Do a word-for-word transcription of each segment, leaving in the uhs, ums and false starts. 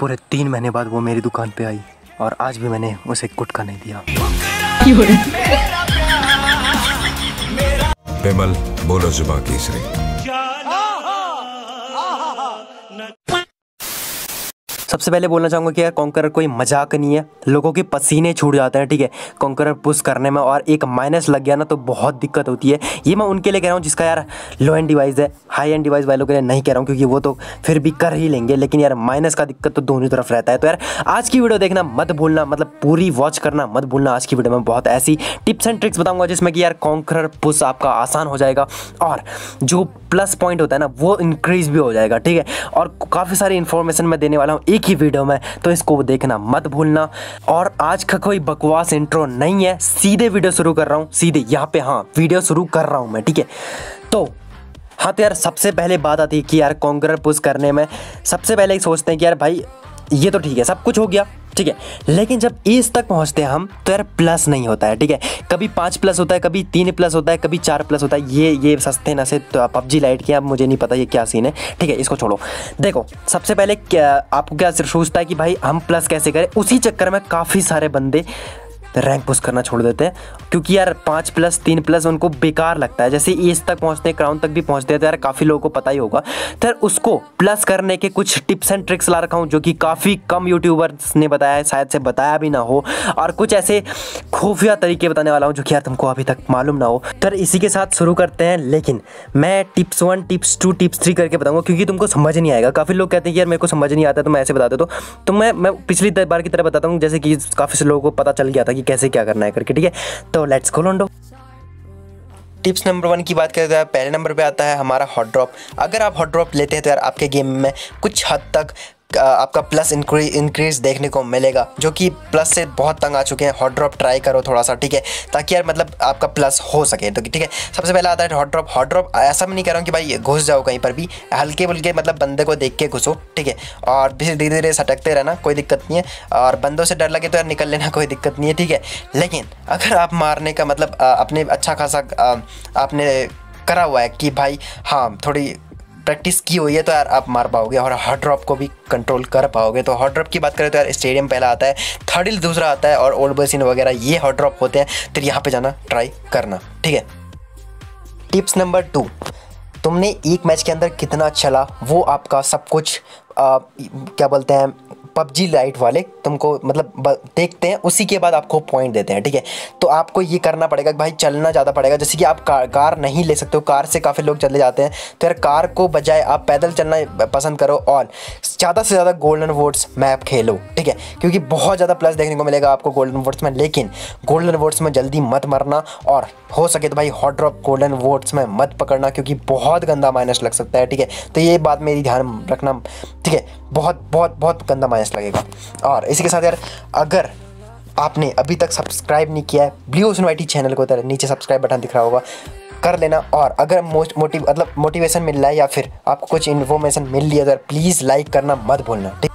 पूरे तीन महीने बाद वो मेरी दुकान पे आई और आज भी मैंने उसे गुटखा नहीं दिया। बेमल बोलो जुबा केसरी। सबसे पहले बोलना चाहूँगा कि यार कॉन्करर कोई मजाक नहीं है, लोगों के पसीने छूट जाते हैं, ठीक है। कॉन्करर पुश करने में और एक माइनस लग गया ना तो बहुत दिक्कत होती है। ये मैं उनके लिए कह रहा हूँ जिसका यार लो एंड डिवाइस है, हाई एंड डिवाइस वालों के लिए नहीं कह रहा हूँ क्योंकि वो तो फिर भी कर ही लेंगे, लेकिन यार माइनस का दिक्कत तो दोनों तरफ रहता है। तो यार आज की वीडियो देखना मत भूलना, मतलब पूरी वॉच करना मत भूलना। आज की वीडियो में बहुत ऐसी टिप्स एंड ट्रिक्स बताऊँगा जिसमें कि यार कॉन्करर पुश आपका आसान हो जाएगा और जो प्लस पॉइंट होता है ना वो इंक्रीज भी हो जाएगा, ठीक है। और काफ़ी सारी इन्फॉर्मेशन मैं देने वाला हूँ एक ही वीडियो में, तो इसको देखना मत भूलना। और आज का कोई बकवास इंट्रो नहीं है, सीधे वीडियो शुरू कर रहा हूँ, सीधे यहाँ पे हाँ वीडियो शुरू कर रहा हूँ मैं, ठीक है। तो हाँ, तो यार सबसे पहले बात आती है कि यार कॉन्करर पुश करने में सबसे पहले ही सोचते हैं कि यार भाई ये तो ठीक है सब कुछ हो गया, ठीक है, लेकिन जब एस तक पहुंचते हैं हम तो यार प्लस नहीं होता है, ठीक है। कभी पाँच प्लस होता है, कभी तीन प्लस होता है, कभी चार प्लस होता है। ये ये सस्ते नशे तो पबजी लाइट के, अब मुझे नहीं पता ये क्या सीन है, ठीक है, इसको छोड़ो। देखो सबसे पहले क्या आपको क्या सोचता है कि भाई हम प्लस कैसे करें, उसी चक्कर में काफ़ी सारे बंदे रैंक पुश करना छोड़ देते हैं क्योंकि यार पाँच प्लस तीन प्लस उनको बेकार लगता है। जैसे एस तक पहुंचते हैं, क्राउन तक भी पहुंचते हैं, तो यार काफ़ी लोगों को पता ही होगा। तो यार उसको प्लस करने के कुछ टिप्स एंड ट्रिक्स ला रखा हूं जो कि काफ़ी कम यूट्यूबर्स ने बताया है, शायद से बताया भी ना हो, और कुछ ऐसे खुफिया तरीके बताने वाला हूँ जो कि यार तुमको अभी तक मालूम ना हो। तो यार इसी के साथ शुरू करते हैं, लेकिन मैं tips one tips two tips three करके बताऊँगा क्योंकि तुमको समझ नहीं आएगा। काफ़ी लोग कहते हैं कि यार मेरे को समझ नहीं आता तो मैं ऐसे बता देता हूँ, तो मैं मैं पिछली बार की तरह बताता हूँ जैसे कि काफ़ी से लोगों को पता चल गया था कैसे क्या करना है करके, ठीक है। तो लेट्स गो लॉन्डो। टिप्स नंबर वन की बात करें तो यार पहले नंबर पे आता है हमारा हॉट ड्रॉप। अगर आप हॉट ड्रॉप लेते हैं तो यार आपके गेम में कुछ हद तक आपका प्लस इंक्री इंक्रीज देखने को मिलेगा, जो कि प्लस से बहुत तंग आ चुके हैं। हॉट ड्रॉप ट्राई करो थोड़ा सा, ठीक है, ताकि यार मतलब आपका प्लस हो सके, तो ठीक है। सबसे पहला आता है हॉट ड्रॉप। हॉट ड्रॉप ऐसा मैं नहीं कह रहा हूँ कि भाई घुस जाओ कहीं पर भी, हल्के बुल्के मतलब बंदे को देख के घुसो, ठीक है, और फिर धीरे धीरे सटकते रहना, कोई दिक्कत नहीं है। और बंदों से डर लगे तो यार निकल लेना, कोई दिक्कत नहीं है, ठीक है। लेकिन अगर आप मारने का मतलब अपने अच्छा खासा आपने करा हुआ है कि भाई हाँ थोड़ी प्रैक्टिस की हुई है तो यार आप मार पाओगे और हॉट ड्रॉप को भी कंट्रोल कर पाओगे। तो हॉट ड्रॉप की बात करें तो यार स्टेडियम पहला आता है, थर्डिल दूसरा आता है और ओल्ड बसिन वगैरह ये हॉट ड्रॉप होते हैं, तो यहाँ पे जाना ट्राई करना, ठीक है। टिप्स नंबर टू, तुमने एक मैच के अंदर कितना चला वो आपका सब कुछ आ, क्या बोलते हैं पबजी लाइट वाले तुमको मतलब देखते हैं, उसी के बाद आपको पॉइंट देते हैं, ठीक है। तो आपको ये करना पड़ेगा कि भाई चलना ज़्यादा पड़ेगा, जैसे कि आप कार कार नहीं ले सकते हो, कार से काफ़ी लोग चले जाते हैं, तो यार कार को बजाय आप पैदल चलना पसंद करो और ज़्यादा से ज़्यादा गोल्डन वोट्स मैप खेलो, ठीक है, क्योंकि बहुत ज़्यादा प्लस देखने को मिलेगा आपको गोल्डन वोट्स में। लेकिन गोल्डन वोट्स में जल्दी मत मरना और हो सके तो भाई हॉट ड्रॉप गोल्डन वोट्स में मत पकड़ना क्योंकि बहुत गंदा माइनस लग सकता है, ठीक है। तो ये बात मेरी ध्यान रखना, ठीक है, बहुत बहुत बहुत गंदा माइनस लगेगा। और इसी के साथ यार अगर आपने अभी तक सब्सक्राइब नहीं किया है blue ocean Y T channel को तो नीचे सब्सक्राइब बटन दिख रहा होगा, कर लेना। और अगर मोस्ट मोटिव मतलब मोटिवेशन मिल रहा है या फिर आपको कुछ इन्फॉर्मेशन मिल रही है तो यार प्लीज़ लाइक करना मत भूलना, ठीक।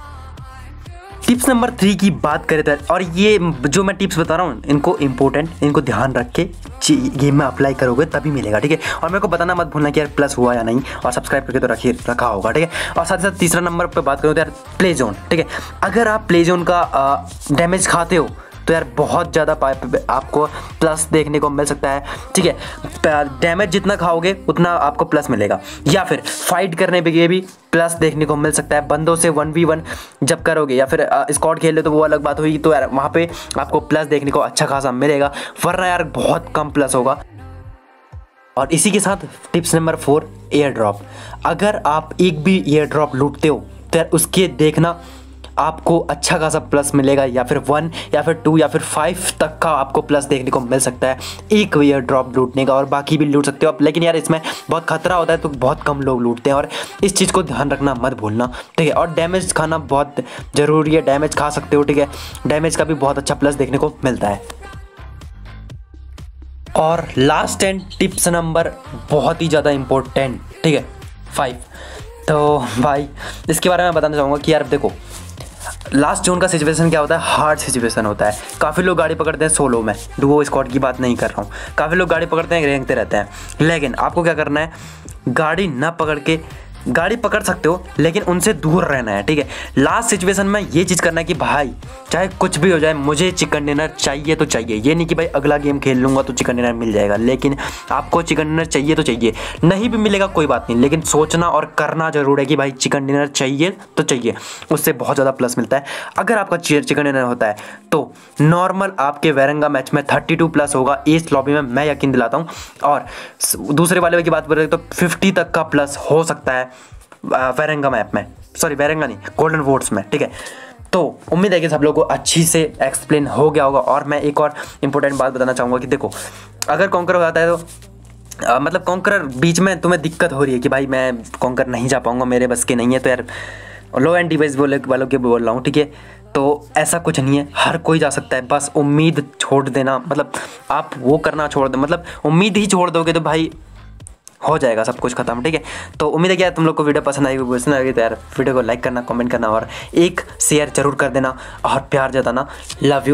टिप्स नंबर थ्री की बात करें तो और ये जो मैं टिप्स बता रहा हूँ इनको इम्पोर्टेंट, इनको ध्यान रख के गेम में अप्लाई करोगे तभी मिलेगा, ठीक है। और मेरे को बताना मत भूलना कि यार प्लस हुआ या नहीं, और सब्सक्राइब करके तो रखिए रखा होगा, ठीक है। और साथ ही साथ तीसरा नंबर पर बात करो तो यार प्ले जोन, ठीक है। अगर आप प्ले जोन का डैमेज खाते हो तो यार बहुत ज़्यादा पाइप आपको प्लस देखने को मिल सकता है, ठीक है। डैमेज जितना खाओगे उतना आपको प्लस मिलेगा, या फिर फाइट करने पे ये भी प्लस देखने को मिल सकता है। बंदों से वन वी वन जब करोगे या फिर स्क्वाड खेल रहे तो वो अलग बात हुई, तो यार वहाँ पे आपको प्लस देखने को अच्छा खासा मिलेगा, वरना यार बहुत कम प्लस होगा। और इसी के साथ tips number four, air drop. अगर आप एक भी एयर ड्रॉप लूटते हो तो यार उसके देखना आपको अच्छा खासा प्लस मिलेगा, या फिर वन या फिर टू या फिर फाइव तक का आपको प्लस देखने को मिल सकता है एक एयर ड्रॉप लूटने का, और बाकी भी लूट सकते हो आप। लेकिन यार इसमें बहुत खतरा होता है तो बहुत कम लोग लूटते हैं, और इस चीज़ को ध्यान रखना मत भूलना, ठीक है। और डैमेज खाना बहुत ज़रूरी है, डैमेज खा सकते हो, ठीक है, डैमेज का भी बहुत अच्छा प्लस देखने को मिलता है। और लास्ट एंड टिप्स नंबर बहुत ही ज़्यादा इम्पोर्टेंट, ठीक है, फाइव। तो भाई इसके बारे में बताना चाहूँगा कि यार देखो लास्ट जोन का सिचुएशन क्या होता है, हार्ड सिचुएशन होता है। काफ़ी लोग गाड़ी पकड़ते हैं सोलो में, डुओ स्क्वाड की बात नहीं कर रहा हूँ, काफ़ी लोग गाड़ी पकड़ते हैं रेंगते रहते हैं, लेकिन आपको क्या करना है गाड़ी ना पकड़ के गाड़ी पकड़ सकते हो लेकिन उनसे दूर रहना है, ठीक है। लास्ट सिचुएशन में ये चीज़ करना है कि भाई चाहे कुछ भी हो जाए मुझे चिकन डिनर चाहिए तो चाहिए। ये नहीं कि भाई अगला गेम खेल लूँगा तो चिकन डिनर मिल जाएगा, लेकिन आपको चिकन डिनर चाहिए तो चाहिए, नहीं भी मिलेगा कोई बात नहीं, लेकिन सोचना और करना ज़रूर है कि भाई चिकन डिनर चाहिए तो चाहिए। उससे बहुत ज़्यादा प्लस मिलता है। अगर आपका चिकन डिनर होता है तो नॉर्मल आपके वेरंगा मैच में थर्टी टू प्लस होगा इस लॉबी में, मैं यकीन दिलाता हूँ। और दूसरे वाले की बात करें तो फिफ्टी तक का प्लस हो सकता है वेरंगा मैप में, सॉरी वेरंगा नहीं गोल्डन वोट्स में, ठीक है। तो उम्मीद है कि सब लोगों को अच्छी से एक्सप्लेन हो गया होगा। और मैं एक और इम्पोर्टेंट बात बताना चाहूँगा कि देखो अगर कॉन्कर हो जाता है तो आ, मतलब कॉन्करर बीच में तुम्हें दिक्कत हो रही है कि भाई मैं कॉन्कर नहीं जा पाऊँगा, मेरे बस के नहीं है, तो यार लो एंड डिवाइस बोले वालों के बोल रहा हूँ, ठीक है। तो ऐसा कुछ नहीं है, हर कोई जा सकता है, बस उम्मीद छोड़ देना, मतलब आप वो करना छोड़ दो, मतलब उम्मीद ही छोड़ दोगे तो भाई हो जाएगा सब कुछ खत्म, ठीक है। तो उम्मीद है कि यार तुम लोग को वीडियो पसंद आएगी, पसंद आएगी तो यार वीडियो को लाइक करना, कमेंट करना और एक शेयर जरूर कर देना और प्यार जताना। Love you.